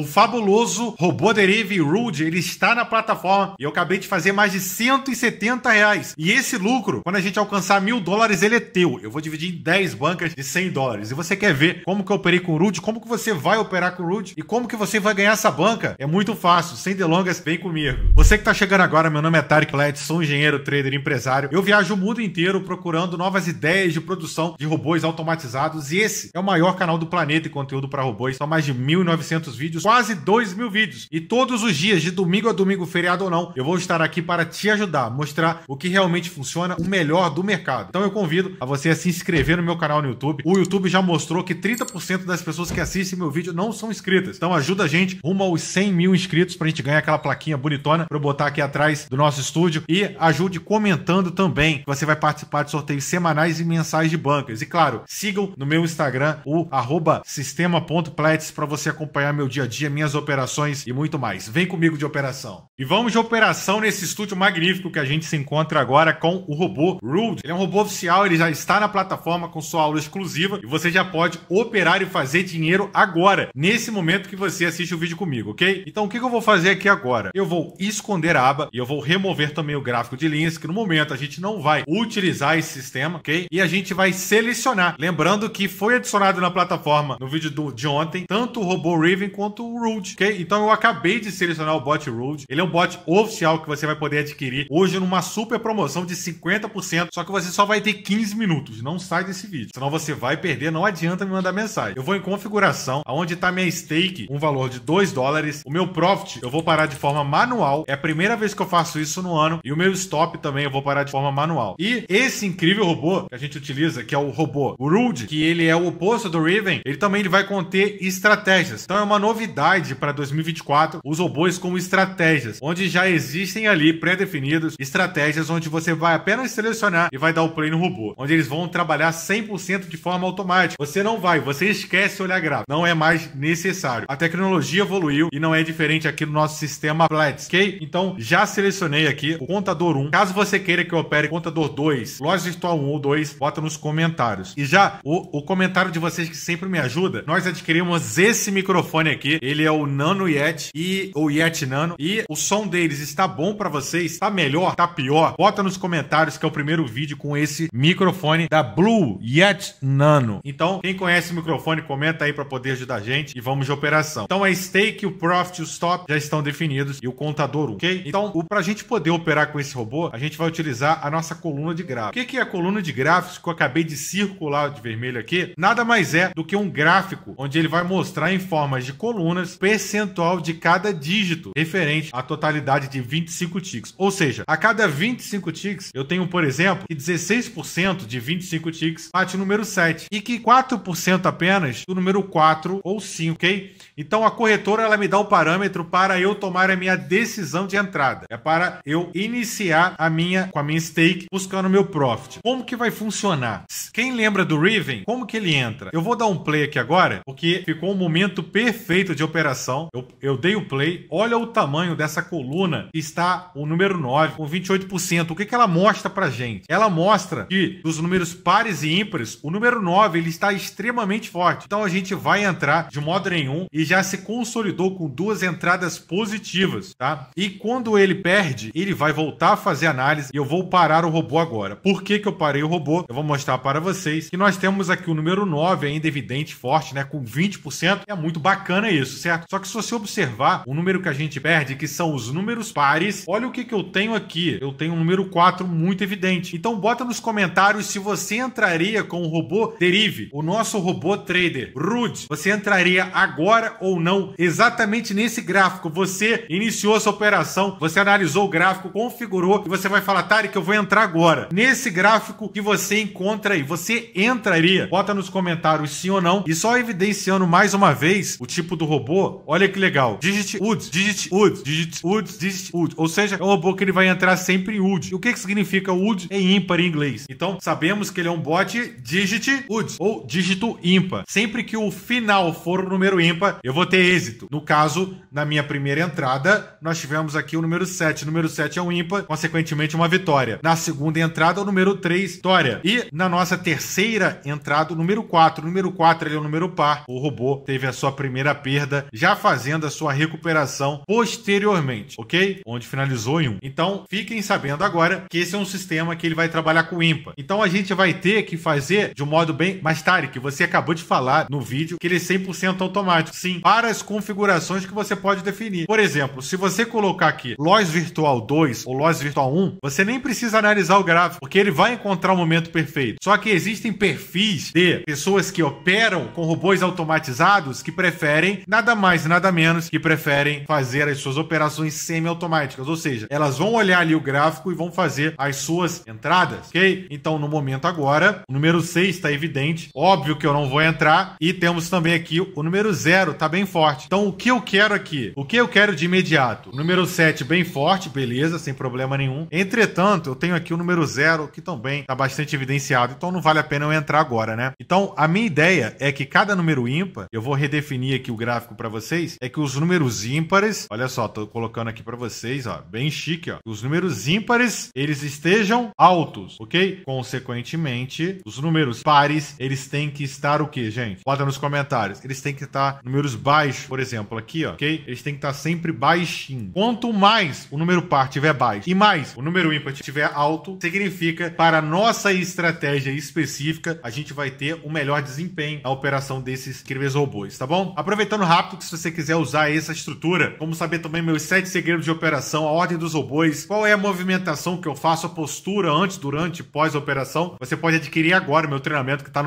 O fabuloso robô Deriv Rude, ele está na plataforma e eu acabei de fazer mais de R$170. E esse lucro, quando a gente alcançar $1.000, ele é teu. Eu vou dividir em 10 bancas de $100. E você quer ver como que eu operei com o Rude, como que você vai operar com o Rude e como que você vai ganhar essa banca? É muito fácil, sem delongas, vem comigo. Você que está chegando agora, meu nome é Tarik Pletsch, sou engenheiro, trader, empresário. Eu viajo o mundo inteiro procurando novas ideias de produção de robôs automatizados e esse é o maior canal do planeta em conteúdo para robôs. São mais de 1.900 vídeos, quase 2.000 vídeos. E todos os dias, de domingo a domingo, feriado ou não, eu vou estar aqui para te ajudar, mostrar o que realmente funciona, o melhor do mercado. Então eu convido a você a se inscrever no meu canal no YouTube. O YouTube já mostrou que 30% das pessoas que assistem meu vídeo não são inscritas. Então ajuda a gente rumo aos 100 mil inscritos para a gente ganhar aquela plaquinha bonitona para eu botar aqui atrás do nosso estúdio. E ajude comentando também, que você vai participar de sorteios semanais e mensais de bancas. E claro, sigam no meu Instagram o @sistema.pletsch para você acompanhar meu dia a dia, minhas operações e muito mais. Vem comigo de operação. E vamos de operação nesse estúdio magnífico que a gente se encontra agora com o robô Rude. Ele é um robô oficial, ele já está na plataforma com sua aula exclusiva e você já pode operar e fazer dinheiro agora, nesse momento que você assiste o vídeo comigo, ok? Então o que eu vou fazer aqui agora? Eu vou esconder a aba e eu vou remover também o gráfico de linhas, que no momento a gente não vai utilizar esse sistema, ok? E a gente vai selecionar. Lembrando que foi adicionado na plataforma no vídeo de ontem, tanto o robô Raven quanto o Rude, ok? Então eu acabei de selecionar o bot Rude. Ele é um bot oficial que você vai poder adquirir hoje numa super promoção de 50%, só que você só vai ter 15 minutos. Não sai desse vídeo, senão você vai perder, não adianta me mandar mensagem. Eu vou em configuração, aonde está minha stake, um valor de $2. O meu profit eu vou parar de forma manual, é a primeira vez que eu faço isso no ano, e o meu stop também eu vou parar de forma manual. E esse incrível robô que a gente utiliza, que é o robô Rude, que ele é o oposto do Raven, ele também vai conter estratégias. Então é uma novidade para 2024, os robôs como estratégias, onde já existem ali pré-definidos estratégias onde você vai apenas selecionar e vai dar o play no robô, onde eles vão trabalhar 100% de forma automática. Você não vai, você esquece olhar gráfico, não é mais necessário. A tecnologia evoluiu e não é diferente aqui no nosso sistema Pletsch, ok? Então já selecionei aqui o contador 1. Caso você queira que eu opere contador 2, loja virtual 1 ou 2, bota nos comentários. E já o comentário de vocês que sempre me ajuda, nós adquirimos esse microfone aqui. Ele é o Nano Yeti e o Yeti Nano. E o som deles está bom para vocês? Tá melhor? Tá pior? Bota nos comentários, que é o primeiro vídeo com esse microfone da Blue Yeti Nano. Então, quem conhece o microfone, comenta aí para poder ajudar a gente e vamos de operação. Então, a stake, o profit, o stop já estão definidos e o contador, ok? Então, para a gente poder operar com esse robô, a gente vai utilizar a nossa coluna de gráficos. O que é a coluna de gráficos que eu acabei de circular de vermelho aqui? Nada mais é do que um gráfico onde ele vai mostrar em formas de coluna percentual de cada dígito referente à totalidade de 25 ticks. Ou seja, a cada 25 ticks eu tenho, por exemplo, que 16% de 25 ticks bate o número 7 e que 4% apenas do número 4 ou 5, ok? Então a corretora ela me dá o parâmetro para eu tomar a minha decisão de entrada. É para eu iniciar com a minha stake buscando o meu profit. Como que vai funcionar? Quem lembra do Raven? Como que ele entra? Eu vou dar um play aqui agora porque ficou um momento perfeito de operação. Eu dei o play. Olha o tamanho dessa coluna. Está o número 9 com 28%. O que ela mostra pra gente? Ela mostra que dos números pares e ímpares, o número 9 ele está extremamente forte. Então a gente vai entrar de modo nenhum e já se consolidou com duas entradas positivas, tá? E quando ele perde, ele vai voltar a fazer análise e eu vou parar o robô agora. Por que que eu parei o robô? Eu vou mostrar para vocês que nós temos aqui o número 9 ainda evidente, forte, né? Com 20%. É muito bacana isso, certo? Só que se você observar o número que a gente perde, que são os números pares, olha o que eu tenho aqui. Eu tenho um número 4 muito evidente. Então bota nos comentários se você entraria com o robô Deriv, o nosso robô trader Rude. Você entraria agora ou não exatamente nesse gráfico? Você iniciou essa operação, você analisou o gráfico, configurou e você vai falar: Tarik, eu vou entrar agora. Nesse gráfico que você encontra aí, você entraria? Bota nos comentários sim ou não. E só evidenciando mais uma vez o tipo do robô. Olha que legal. Digit UD, digit UD, digit UD, digit UD. Ou seja, é um robô que ele vai entrar sempre em UD. E o que significa UD? É ímpar em inglês. Então, sabemos que ele é um bot digit UD ou dígito ímpar. Sempre que o final for o número ímpar, eu vou ter êxito. No caso, na minha primeira entrada, nós tivemos aqui o número 7. O número 7 é um ímpar, consequentemente uma vitória. Na segunda entrada, o número 3, vitória. E na nossa terceira entrada, o número 4. O número 4 ele é um número par. O robô teve a sua primeira perda perda, já fazendo a sua recuperação posteriormente, ok? Onde finalizou em 1. Então, fiquem sabendo agora que esse é um sistema que ele vai trabalhar com ímpar. Então, a gente vai ter que fazer de um modo bem... Mas, Tarik, você acabou de falar no vídeo que ele é 100% automático. Sim, para as configurações que você pode definir. Por exemplo, se você colocar aqui Loss Virtual 2 ou Loss Virtual 1, você nem precisa analisar o gráfico, porque ele vai encontrar o momento perfeito. Só que existem perfis de pessoas que operam com robôs automatizados que preferem nada mais e nada menos que preferem fazer as suas operações semi-automáticas, ou seja, elas vão olhar ali o gráfico e vão fazer as suas entradas, ok? Então, no momento agora, o número 6 está evidente, óbvio que eu não vou entrar, e temos também aqui o número 0, tá bem forte. Então, o que eu quero aqui? O que eu quero de imediato? O número 7 bem forte, beleza, sem problema nenhum. Entretanto, eu tenho aqui o número 0, que também tá bastante evidenciado, então não vale a pena eu entrar agora, né? Então, a minha ideia é que cada número ímpar, eu vou redefinir aqui o gráfico para vocês, é que os números ímpares, olha só, tô colocando aqui para vocês, ó, bem chique, ó, os números ímpares, eles estejam altos, ok? Consequentemente, os números pares, eles têm que estar o quê, gente? Bota nos comentários, eles têm que estar números baixos, por exemplo, aqui, ó, ok? Eles têm que estar sempre baixinho. Quanto mais o número par tiver baixo e mais o número ímpar tiver alto, significa, para a nossa estratégia específica, a gente vai ter o melhor desempenho na operação desses incríveis robôs, tá bom? Aproveitando rápido, que se você quiser usar essa estrutura, vamos saber também meus 7 segredos de operação, a ordem dos robôs, qual é a movimentação que eu faço, a postura antes, durante e pós operação, você pode adquirir agora o meu treinamento que está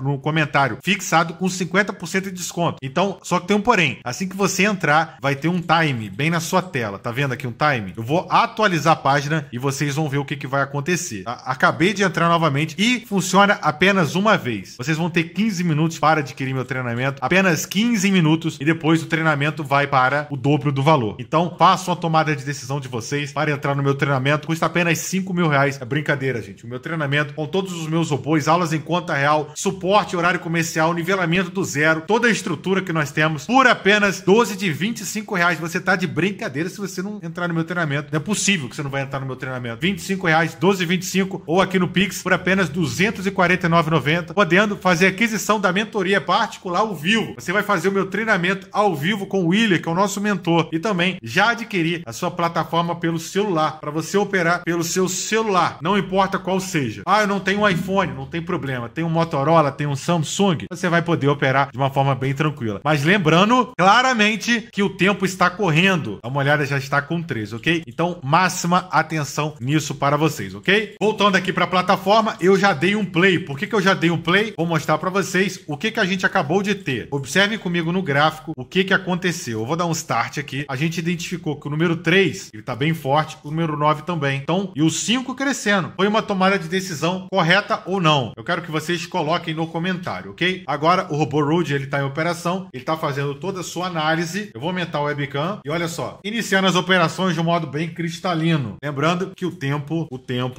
no comentário, fixado com 50% de desconto. Então, só que tem um porém, assim que você entrar, vai ter um time bem na sua tela, tá vendo aqui um time? Eu vou atualizar a página e vocês vão ver o que, que vai acontecer, tá? Acabei de entrar novamente e funciona apenas uma vez. Vocês vão ter 15 minutos para adquirir meu treinamento, apenas 15 minutos e depois o treinamento vai para o dobro do valor. Então, façam a tomada de decisão de vocês para entrar no meu treinamento, custa apenas R$5.000. É brincadeira, gente. O meu treinamento com todos os meus robôs, aulas em conta real, suporte, horário comercial, nivelamento do zero, toda a estrutura que nós temos por apenas R$12 de R$25. Você tá de brincadeira se você não entrar no meu treinamento. Não é possível que você não vai entrar no meu treinamento. R$25, R$12,25 ou aqui no Pix por apenas R$249,90, podendo fazer a aquisição da mentoria particular ao vivo. Você vai fazer o meu treinamento ao vivo com o Willer, que é o nosso mentor, e também já adquirir a sua plataforma pelo celular, para você operar pelo seu celular, não importa qual seja. Ah, eu não tenho um iPhone, não tem problema. Tem um Motorola, tem um Samsung, você vai poder operar de uma forma bem tranquila. Mas lembrando claramente que o tempo está correndo. Dá uma olhada, já está com 3, ok? Então, máxima atenção nisso para vocês, ok? Voltando aqui para a plataforma, eu já dei um play. Por que que eu já dei um play? Vou mostrar para vocês o que que a gente acabou de ter. Observe comigo no gráfico o que que aconteceu. Eu vou dar um start aqui. A gente identificou que o número 3, ele tá bem forte, o número 9 também. Então, e o 5 crescendo. Foi uma tomada de decisão correta ou não? Eu quero que vocês coloquem no comentário, ok? Agora, o robô Road, ele tá em operação, ele tá fazendo toda a sua análise. Eu vou aumentar o webcam e olha só, iniciando as operações de um modo bem cristalino. Lembrando que o tempo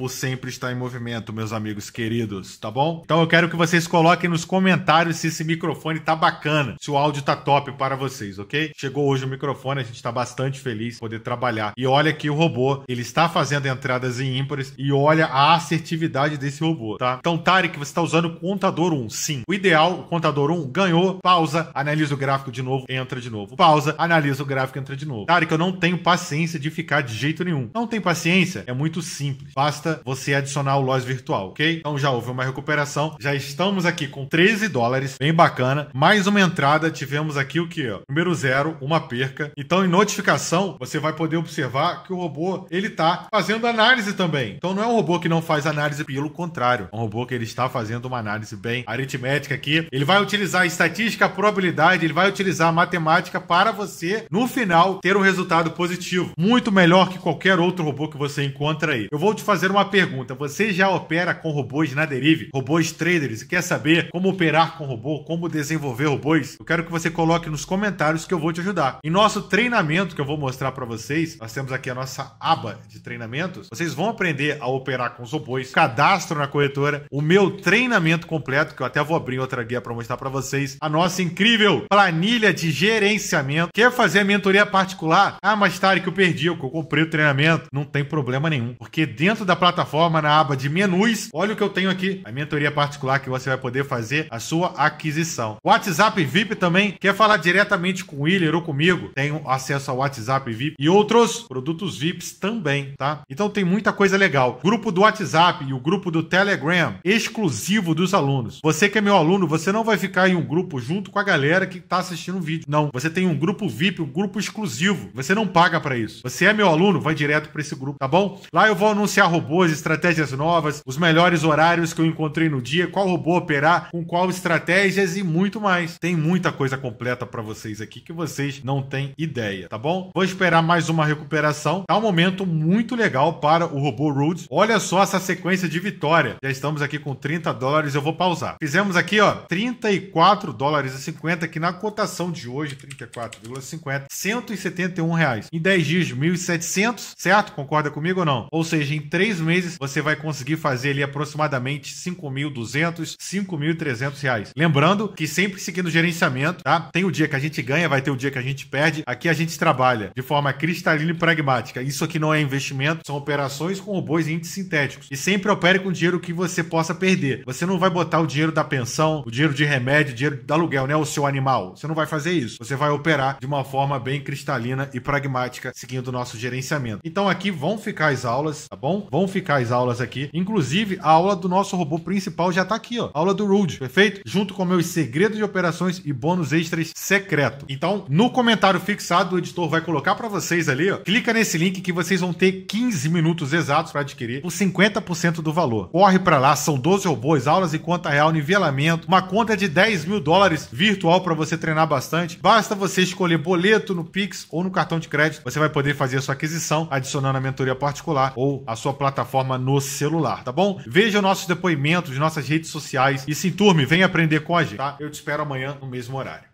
sempre está em movimento, meus amigos queridos, tá bom? Então eu quero que vocês coloquem nos comentários se esse microfone tá bacana, se o áudio tá top para vocês, ok? Chegou hoje o microfone, a gente tá bastante feliz de poder trabalhar. E olha que o robô, ele está fazendo entradas em ímpares e olha a assertividade desse robô, tá? Então, Tarik, você tá usando o contador 1, sim. O ideal, o contador 1 ganhou, pausa, analisa o gráfico de novo, entra de novo. Pausa, analisa o gráfico, entra de novo. Tarik, eu não tenho paciência de ficar de jeito nenhum. Não tem paciência? É muito simples. Basta você adicionar o loss virtual, ok? Então já houve uma recuperação, já estamos aqui com $13, bem bacana. Mais uma entrada, tivemos aqui o que? Número 0, uma perca. Então em notificação, você vai poder observar que o robô, ele tá fazendo análise também. Então não é um robô que não faz análise, pelo contrário. É um robô que ele está fazendo uma análise bem aritmética aqui. Ele vai utilizar a estatística, a probabilidade, ele vai utilizar a matemática para você, no final, ter um resultado positivo. Muito melhor que qualquer outro robô que você encontra aí. Eu vou te fazer uma pergunta. Você já opera com robôs na Deriv? Robôs traders? Quer saber como operar com robô? Como desenvolver robôs? Eu quero que você coloque nos comentários que eu vou te ajudar. Em nosso treinamento que eu vou mostrar para vocês, nós temos aqui a nossa aba de treinamentos. Vocês vão aprender a operar com os robôs, cadastro na corretora, o meu treinamento completo, que eu até vou abrir outra guia para mostrar para vocês, a nossa incrível planilha de gerenciamento. Quer fazer a mentoria particular? Ah, mas Tarik, que eu perdi, eu comprei o treinamento. Não tem problema nenhum, porque dentro da plataforma, na aba de menus, olha o que eu tenho aqui, a mentoria particular que você vai poder fazer a sua aquisição. WhatsApp VIP também, quer falar diretamente com o Willer ou comigo, tem acesso ao WhatsApp VIP e outros produtos VIPs também, tá? Então tem muita coisa legal. Grupo do WhatsApp e o grupo do Telegram, exclusivo dos alunos. Você que é meu aluno, você não vai ficar em um grupo junto com a galera que tá assistindo o vídeo. Não, você tem um grupo VIP, um grupo exclusivo. Você não paga pra isso. Você é meu aluno, vai direto pra esse grupo, tá bom? Lá eu vou anunciar robôs, estratégias novas, os melhores horários que eu encontrei no dia, qual robô operar, com qual estratégias e muito mais. Tem muita coisa completa pra vocês aqui que vocês não têm ideia, tá bom? Vou esperar mais uma recuperação. Tá um momento muito legal para o robô Rude. Olha só essa sequência de vitória. Já estamos aqui com 30 dólares, eu vou pausar. Fizemos aqui, ó, 34 dólares e 50, que na cotação de hoje, 34,50, R$171. Em 10 dias, 1.700, certo? Concorda comigo ou não? Ou seja, em 3 meses, você vai conseguir fazer ali aproximadamente 5.200, 5.300 reais. Lembrando que sempre seguindo o gerenciamento, tá? Tem o dia que a gente ganha, vai ter o dia que a gente perde. Aqui a gente trabalha de forma cristalina e pragmática. Isso aqui não é investimento, são operações com robôs e índices sintéticos. E sempre opere com dinheiro que você possa perder. Você não vai botar o dinheiro da pensão, o dinheiro de remédio, o dinheiro do aluguel, né? O seu animal. Você não vai fazer isso. Você vai operar de uma forma bem cristalina e pragmática, seguindo o nosso gerenciamento. Então aqui vão ficar as aulas, tá bom? Vão ficar as aulas aqui. Inclusive, a aula do nosso robô principal já tá aqui, ó. Aula do Rude, perfeito? Junto com meus segredos de operações e bônus extras secreto. Então, no comentário fixado, o editor vai colocar pra vocês ali, ó. Clica nesse link que vocês vão ter 15 minutos exatos pra adquirir por 50% do valor. Corre pra lá, são 12 robôs, aulas em conta real, nivelamento, uma conta de 10 mil dólares virtual pra você treinar bastante. Basta você escolher boleto no Pix ou no cartão de crédito. Você vai poder fazer a sua aquisição, adicionando a mentoria particular ou a sua plataforma no celular, tá bom? Veja nossos depoimentos, nossas redes sociais e se enturme, vem aprender com a gente, tá? Eu te espero amanhã no mesmo horário.